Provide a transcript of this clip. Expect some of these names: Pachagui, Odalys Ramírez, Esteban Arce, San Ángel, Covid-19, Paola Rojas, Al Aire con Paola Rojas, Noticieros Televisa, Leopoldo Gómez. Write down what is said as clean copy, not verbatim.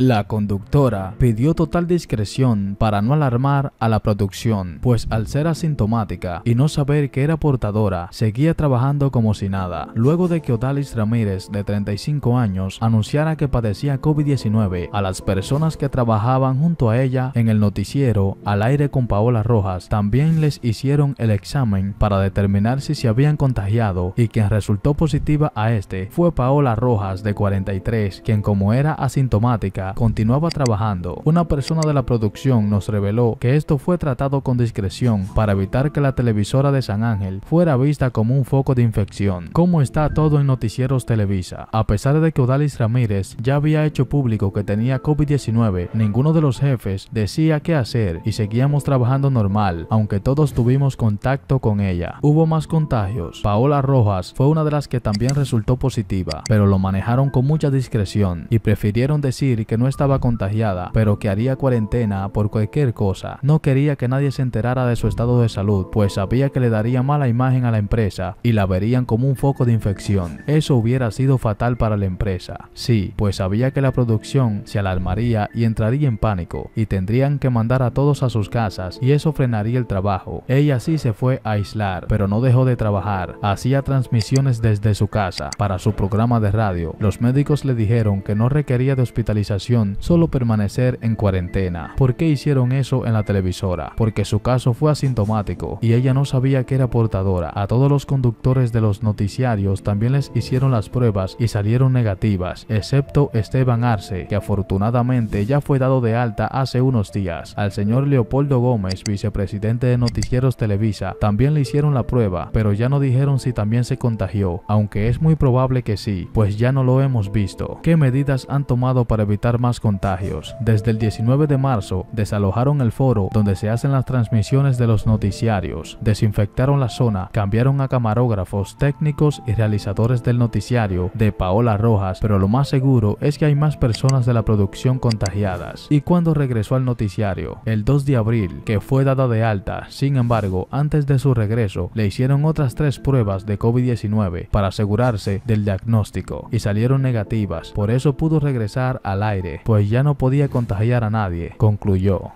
La conductora pidió total discreción para no alarmar a la producción, pues al ser asintomática y no saber que era portadora, seguía trabajando como si nada. Luego de que Odalys Ramírez, de 35 años, anunciara que padecía COVID-19, a las personas que trabajaban junto a ella en el noticiero Al Aire con Paola Rojas, también les hicieron el examen para determinar si se habían contagiado, y quien resultó positiva a este fue Paola Rojas, de 43, quien, como era asintomática, continuaba trabajando. Una persona de la producción nos reveló que esto fue tratado con discreción para evitar que la televisora de San Ángel fuera vista como un foco de infección. ¿Cómo está todo en Noticieros Televisa? A pesar de que Odalys Ramírez ya había hecho público que tenía COVID-19, ninguno de los jefes decía qué hacer y seguíamos trabajando normal, aunque todos tuvimos contacto con ella. Hubo más contagios. Paola Rojas fue una de las que también resultó positiva, pero lo manejaron con mucha discreción y prefirieron decir que no estaba contagiada, pero que haría cuarentena por cualquier cosa. No quería que nadie se enterara de su estado de salud, pues sabía que le daría mala imagen a la empresa y la verían como un foco de infección. Eso hubiera sido fatal para la empresa. Sí, pues sabía que la producción se alarmaría y entraría en pánico y tendrían que mandar a todos a sus casas y eso frenaría el trabajo. Ella sí se fue a aislar, pero no dejó de trabajar. Hacía transmisiones desde su casa para su programa de radio. Los médicos le dijeron que no requería de hospitalización, solo permanecer en cuarentena. ¿Por qué hicieron eso en la televisora? Porque su caso fue asintomático y ella no sabía que era portadora. A todos los conductores de los noticiarios también les hicieron las pruebas y salieron negativas, excepto Esteban Arce, que afortunadamente ya fue dado de alta hace unos días. Al señor Leopoldo Gómez, vicepresidente de Noticieros Televisa, también le hicieron la prueba, pero ya no dijeron si también se contagió, aunque es muy probable que sí, pues ya no lo hemos visto. ¿Qué medidas han tomado para evitar más contagios? Desde el 19 de marzo desalojaron el foro donde se hacen las transmisiones de los noticiarios, desinfectaron la zona, cambiaron a camarógrafos, técnicos y realizadores del noticiario de Paola Rojas, pero lo más seguro es que hay más personas de la producción contagiadas. ¿Y cuándo regresó al noticiario? El 2 de abril, que fue dada de alta. Sin embargo, antes de su regreso le hicieron otras 3 pruebas de COVID-19 para asegurarse del diagnóstico y salieron negativas, por eso pudo regresar al aire, pues ya no podía contagiar a nadie, concluyó.